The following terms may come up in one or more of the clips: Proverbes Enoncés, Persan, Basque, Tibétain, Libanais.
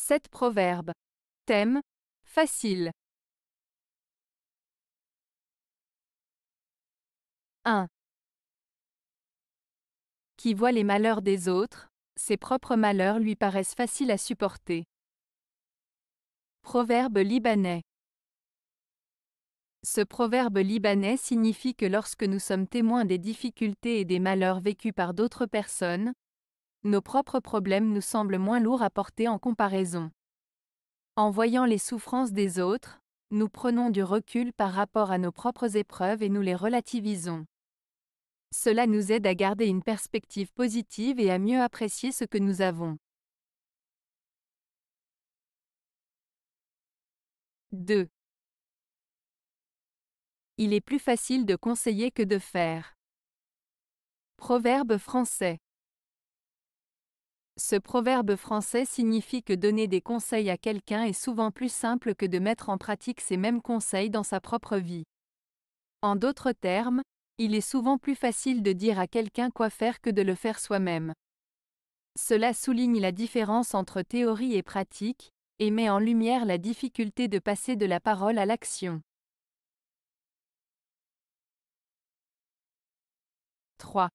7 proverbes. Thème facile. 1. Qui voit les malheurs des autres, ses propres malheurs lui paraissent faciles à supporter. Proverbe libanais. Ce proverbe libanais signifie que lorsque nous sommes témoins des difficultés et des malheurs vécus par d'autres personnes, nos propres problèmes nous semblent moins lourds à porter en comparaison. En voyant les souffrances des autres, nous prenons du recul par rapport à nos propres épreuves et nous les relativisons. Cela nous aide à garder une perspective positive et à mieux apprécier ce que nous avons. 2. Il est plus facile de conseiller que de faire. Proverbe français. Ce proverbe français signifie que donner des conseils à quelqu'un est souvent plus simple que de mettre en pratique ces mêmes conseils dans sa propre vie. En d'autres termes, il est souvent plus facile de dire à quelqu'un quoi faire que de le faire soi-même. Cela souligne la différence entre théorie et pratique, et met en lumière la difficulté de passer de la parole à l'action. 3.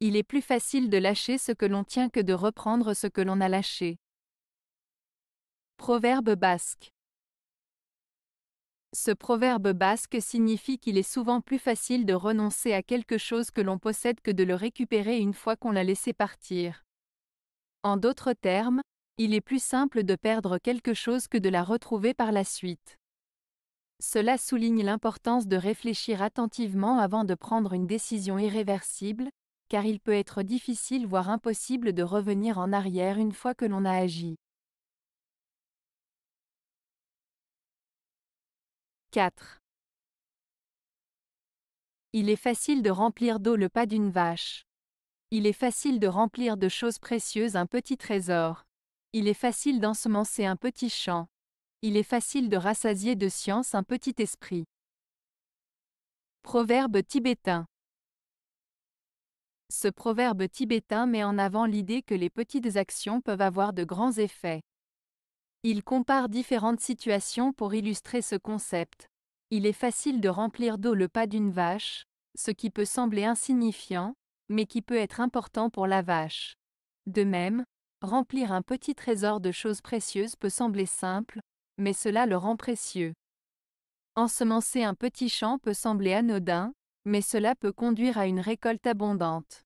Il est plus facile de lâcher ce que l'on tient que de reprendre ce que l'on a lâché. Proverbe basque. Ce proverbe basque signifie qu'il est souvent plus facile de renoncer à quelque chose que l'on possède que de le récupérer une fois qu'on l'a laissé partir. En d'autres termes, il est plus simple de perdre quelque chose que de la retrouver par la suite. Cela souligne l'importance de réfléchir attentivement avant de prendre une décision irréversible, car il peut être difficile voire impossible de revenir en arrière une fois que l'on a agi. 4. Il est facile de remplir d'eau le pas d'une vache. Il est facile de remplir de choses précieuses un petit trésor. Il est facile d'ensemencer un petit champ. Il est facile de rassasier de science un petit esprit. Proverbe tibétain. Ce proverbe tibétain met en avant l'idée que les petites actions peuvent avoir de grands effets. Il compare différentes situations pour illustrer ce concept. Il est facile de remplir d'eau le pas d'une vache, ce qui peut sembler insignifiant, mais qui peut être important pour la vache. De même, remplir un petit trésor de choses précieuses peut sembler simple, mais cela le rend précieux. Ensemencer un petit champ peut sembler anodin, mais cela peut conduire à une récolte abondante.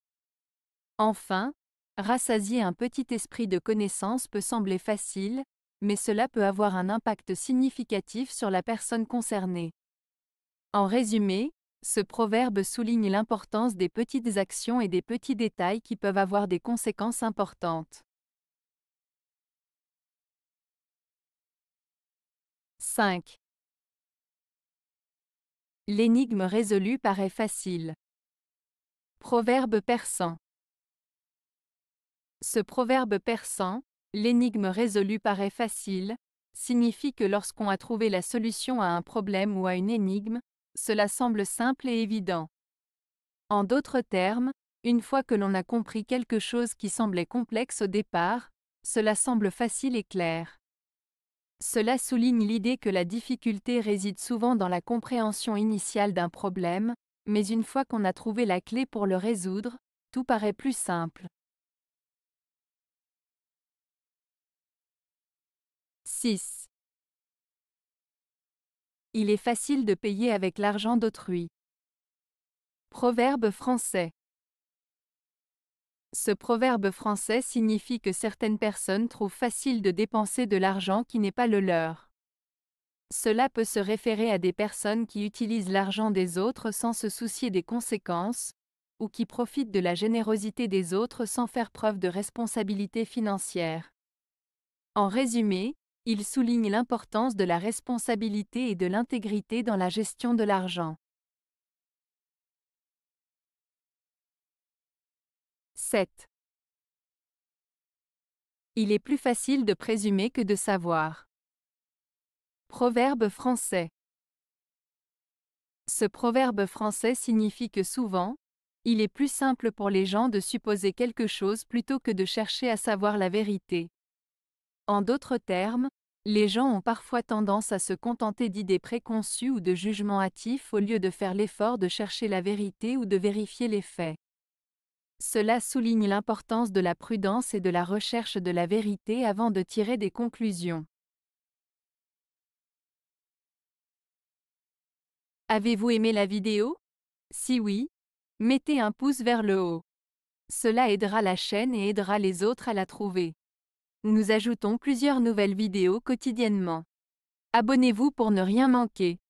Enfin, rassasier un petit esprit de connaissance peut sembler facile, mais cela peut avoir un impact significatif sur la personne concernée. En résumé, ce proverbe souligne l'importance des petites actions et des petits détails qui peuvent avoir des conséquences importantes. 5. L'énigme résolue paraît facile. Proverbe persan. Ce proverbe persan, l'énigme résolue paraît facile, signifie que lorsqu'on a trouvé la solution à un problème ou à une énigme, cela semble simple et évident. En d'autres termes, une fois que l'on a compris quelque chose qui semblait complexe au départ, cela semble facile et clair. Cela souligne l'idée que la difficulté réside souvent dans la compréhension initiale d'un problème, mais une fois qu'on a trouvé la clé pour le résoudre, tout paraît plus simple. 6. Il est facile de payer avec l'argent d'autrui. Proverbe français. Ce proverbe français signifie que certaines personnes trouvent facile de dépenser de l'argent qui n'est pas le leur. Cela peut se référer à des personnes qui utilisent l'argent des autres sans se soucier des conséquences, ou qui profitent de la générosité des autres sans faire preuve de responsabilité financière. En résumé, il souligne l'importance de la responsabilité et de l'intégrité dans la gestion de l'argent. 7. Il est plus facile de présumer que de savoir. Proverbe français. Ce proverbe français signifie que souvent, Il est plus simple pour les gens de supposer quelque chose plutôt que de chercher à savoir la vérité. En d'autres termes, les gens ont parfois tendance à se contenter d'idées préconçues ou de jugements hâtifs au lieu de faire l'effort de chercher la vérité ou de vérifier les faits. Cela souligne l'importance de la prudence et de la recherche de la vérité avant de tirer des conclusions. Avez-vous aimé la vidéo? Si oui, mettez un pouce vers le haut. Cela aidera la chaîne et aidera les autres à la trouver. Nous ajoutons plusieurs nouvelles vidéos quotidiennement. Abonnez-vous pour ne rien manquer.